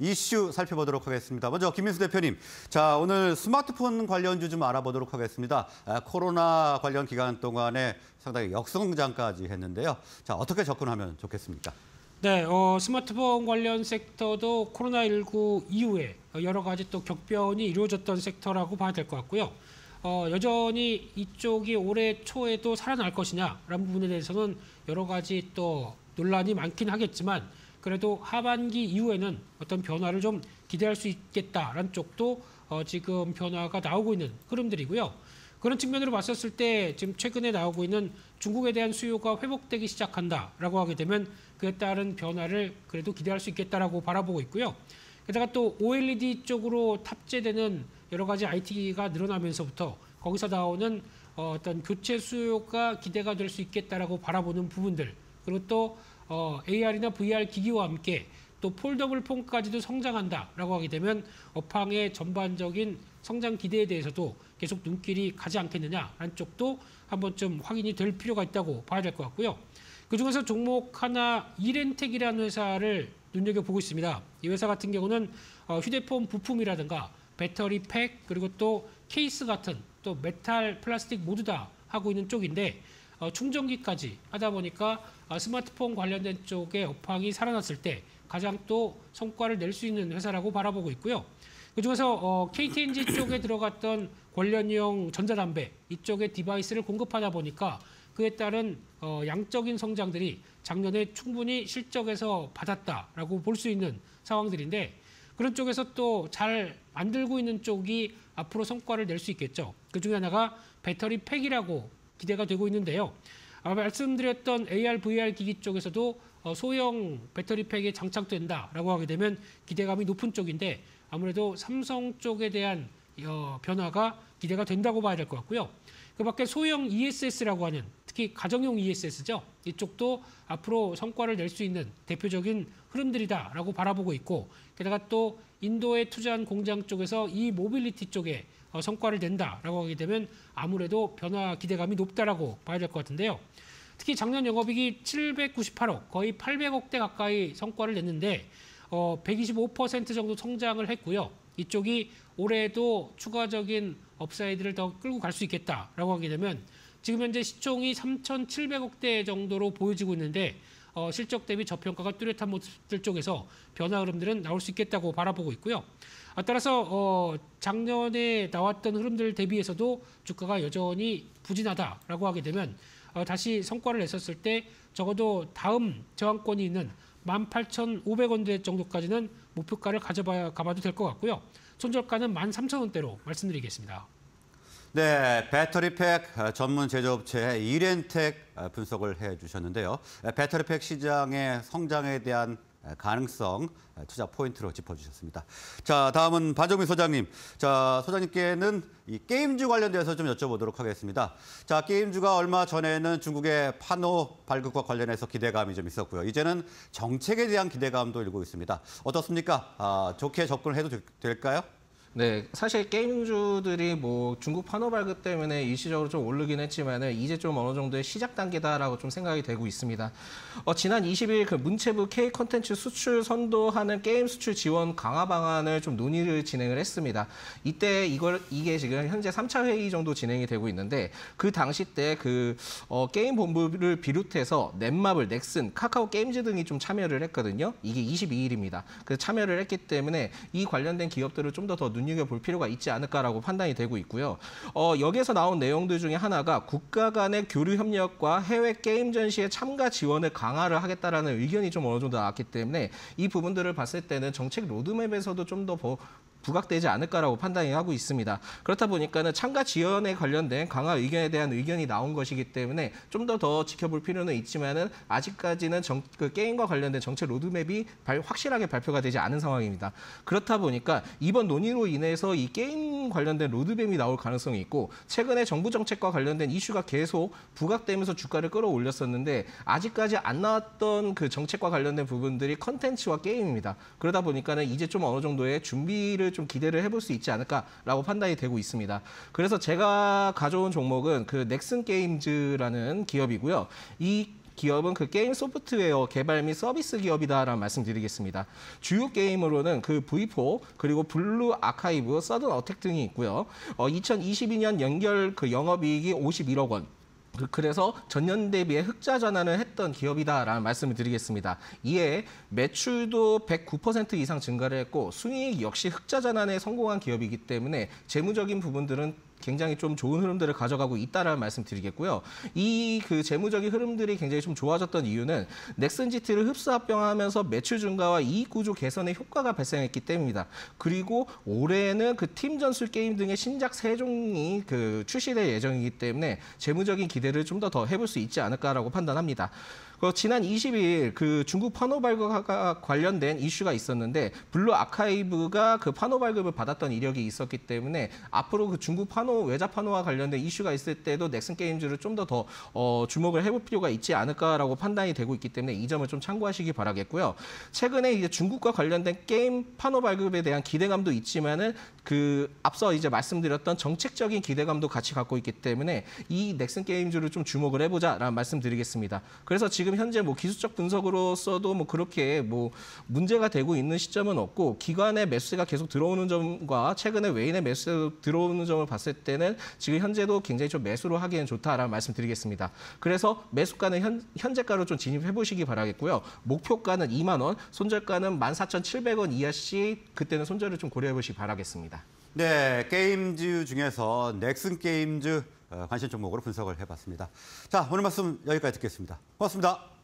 이슈 살펴보도록 하겠습니다. 먼저 김민수 대표님, 자 오늘 스마트폰 관련주 좀 알아보도록 하겠습니다. 코로나 관련 기간 동안에 상당히 역성장까지 했는데요. 자 어떻게 접근하면 좋겠습니까? 네, 스마트폰 관련 섹터도 코로나19 이후에 여러 가지 또 격변이 이루어졌던 섹터라고 봐야 될 것 같고요. 여전히 이쪽이 올해 초에도 살아날 것이냐라는 부분에 대해서는 여러 가지 또 논란이 많긴 하겠지만 그래도 하반기 이후에는 어떤 변화를 좀 기대할 수 있겠다라는 쪽도 지금 변화가 나오고 있는 흐름들이고요. 그런 측면으로 봤었을 때 지금 최근에 나오고 있는 중국에 대한 수요가 회복되기 시작한다라고 하게 되면 그에 따른 변화를 그래도 기대할 수 있겠다라고 바라보고 있고요. 게다가 또 OLED 쪽으로 탑재되는 여러 가지 IT가 늘어나면서부터 거기서 나오는 어떤 교체 수요가 기대가 될 수 있겠다라고 바라보는 부분들 그리고 또 AR이나 VR 기기와 함께 또 폴더블 폰까지도 성장한다라고 하게 되면 업황의 전반적인 성장 기대에 대해서도 계속 눈길이 가지 않겠느냐라는 쪽도 한 번쯤 확인이 될 필요가 있다고 봐야 될 것 같고요. 그중에서 종목 하나 이랜텍이라는 회사를 눈여겨보고 있습니다. 이 회사 같은 경우는 휴대폰 부품이라든가 배터리 팩 그리고 또 케이스 같은 또 메탈, 플라스틱 모두 다 하고 있는 쪽인데 충전기까지 하다 보니까 스마트폰 관련된 쪽의 업황이 살아났을 때 가장 또 성과를 낼 수 있는 회사라고 바라보고 있고요. 그중에서 KTNG 쪽에 들어갔던 권련용 전자담배 이쪽에 디바이스를 공급하다 보니까 그에 따른 양적인 성장들이 작년에 충분히 실적에서 받았다라고 볼 수 있는 상황들인데 그런 쪽에서 또 잘 만들고 있는 쪽이 앞으로 성과를 낼 수 있겠죠. 그중에 하나가 배터리 팩이라고 기대가 되고 있는데요. 말씀드렸던 AR, VR 기기 쪽에서도 소형 배터리팩에 장착된다라고 하게 되면 기대감이 높은 쪽인데 아무래도 삼성 쪽에 대한 변화가 기대가 된다고 봐야 될 것 같고요. 그 밖에 소형 ESS라고 하는 특히 가정용 ESS죠. 이쪽도 앞으로 성과를 낼 수 있는 대표적인 흐름들이다라고 바라보고 있고 게다가 또 인도에 투자한 공장 쪽에서 이 모빌리티 쪽에 성과를 낸다라고 하게 되면 아무래도 변화 기대감이 높다라고 봐야 될 것 같은데요. 특히 작년 영업이익이 798억, 거의 800억대 가까이 성과를 냈는데 125% 정도 성장을 했고요. 이쪽이 올해도 추가적인 업사이드를 더 끌고 갈 수 있겠다라고 하게 되면 지금 현재 시총이 3,700억대 정도로 보여지고 있는데 실적 대비 저평가가 뚜렷한 모습들 쪽에서 변화 흐름들은 나올 수 있겠다고 바라보고 있고요. 따라서 작년에 나왔던 흐름들 대비해서도 주가가 여전히 부진하다라고 하게 되면 다시 성과를 냈었을 때 적어도 다음 저항권이 있는 18,500원대 정도까지는 목표가를 가봐도 될 것 같고요. 손절가는 13,000원대로 말씀드리겠습니다. 네, 배터리팩 전문 제조업체 이랜텍 분석을 해주셨는데요. 배터리팩 시장의 성장에 대한 가능성 투자 포인트로 짚어주셨습니다. 자, 다음은 반정민 소장님. 자, 소장님께는 이 게임주 관련돼서 좀 여쭤보도록 하겠습니다. 자, 게임주가 얼마 전에는 중국의 파노 발급과 관련해서 기대감이 좀 있었고요. 이제는 정책에 대한 기대감도 일고 있습니다. 어떻습니까? 좋게 접근해도 될까요? 네, 사실 게임주들이 중국 판호 발급 때문에 일시적으로 좀 오르긴 했지만은 이제 좀 어느 정도의 시작 단계다라고 좀 생각이 되고 있습니다. 지난 20일 그 문체부 K 컨텐츠 수출 선도하는 게임 수출 지원 강화 방안을 좀 논의를 진행을 했습니다. 이때 이게 지금 현재 3차 회의 정도 진행이 되고 있는데 그 당시 때 게임 본부를 비롯해서 넷마블, 넥슨, 카카오 게임즈 등이 좀 참여를 했거든요. 이게 22일입니다. 그래서 참여를 했기 때문에 이 관련된 기업들을 좀 더 눈여겨보도록 볼 필요가 있지 않을까라고 판단이 되고 있고요. 여기에서 나온 내용들 중에 하나가 국가 간의 교류 협력과 해외 게임 전시의 참가 지원을 강화를 하겠다라는 의견이 좀 어느 정도 나왔기 때문에 이 부분들을 봤을 때는 정책 로드맵에서도 좀 더 부각되지 않을까라고 판단이 하고 있습니다. 그렇다 보니까는 참가 지원에 관련된 강화 의견에 대한 의견이 나온 것이기 때문에 좀 더 지켜볼 필요는 있지만은 아직까지는 그 게임과 관련된 정책 로드맵이 확실하게 발표가 되지 않은 상황입니다. 그렇다 보니까 이번 논의로 인해서 이 게임 관련된 로드맵이 나올 가능성이 있고 최근에 정부 정책과 관련된 이슈가 계속 부각되면서 주가를 끌어올렸었는데 아직까지 안 나왔던 그 정책과 관련된 부분들이 컨텐츠와 게임입니다. 그러다 보니까는 이제 좀 어느 정도의 준비를 좀 기대를 해볼 수 있지 않을까라고 판단이 되고 있습니다. 그래서 제가 가져온 종목은 그 넥슨게임즈라는 기업이고요. 이 기업은 그 게임 소프트웨어 개발 및 서비스 기업이다라는 말씀드리겠습니다. 주요 게임으로는 그 V4 그리고 블루 아카이브, 서든어택 등이 있고요. 2022년 연결 그 영업이익이 51억 원. 그래서 전년 대비에 흑자 전환을 했던 기업이다라는 말씀을 드리겠습니다. 이에 매출도 109% 이상 증가를 했고 순이익 역시 흑자 전환에 성공한 기업이기 때문에 재무적인 부분들은 굉장히 좀 좋은 흐름들을 가져가고 있다라는 말씀드리겠고요. 이 그 재무적인 흐름들이 굉장히 좀 좋아졌던 이유는 넥슨 GT를 흡수 합병하면서 매출 증가와 이익 구조 개선의 효과가 발생했기 때문입니다. 그리고 올해에는 그 팀 전술 게임 등의 신작 3종이 그 출시될 예정이기 때문에 재무적인 기대를 좀 더 해볼 수 있지 않을까라고 판단합니다. 지난 20일 그 중국 판호 발급과 관련된 이슈가 있었는데 블루 아카이브가 그 판호 발급을 받았던 이력이 있었기 때문에 앞으로 그 중국 판호 외자 판호와 관련된 이슈가 있을 때도 넥슨 게임즈를 좀 더 주목을 해볼 필요가 있지 않을까라고 판단이 되고 있기 때문에 이 점을 좀 참고하시기 바라겠고요. 최근에 이제 중국과 관련된 게임 판호 발급에 대한 기대감도 있지만은 그 앞서 이제 말씀드렸던 정책적인 기대감도 같이 갖고 있기 때문에 이 넥슨 게임즈를 좀 주목을 해보자라는 말씀드리겠습니다. 그래서 지금 현재 뭐 기술적 분석으로서도 뭐 그렇게 뭐 문제가 되고 있는 시점은 없고 기관의 매수가 계속 들어오는 점과 최근에 외인의 매수 들어오는 점을 봤을 때는 지금 현재도 굉장히 좀 매수로 하기엔 좋다라는 말씀드리겠습니다. 그래서 매수가는 현재가로 좀 진입해 보시기 바라겠고요. 목표가는 2만 원, 손절가는 14,700원 이하 시 그때는 손절을 좀 고려해 보시기 바라겠습니다. 네, 게임즈 중에서 넥슨 게임즈 관심 종목으로 분석을 해봤습니다. 자, 오늘 말씀 여기까지 듣겠습니다. 고맙습니다.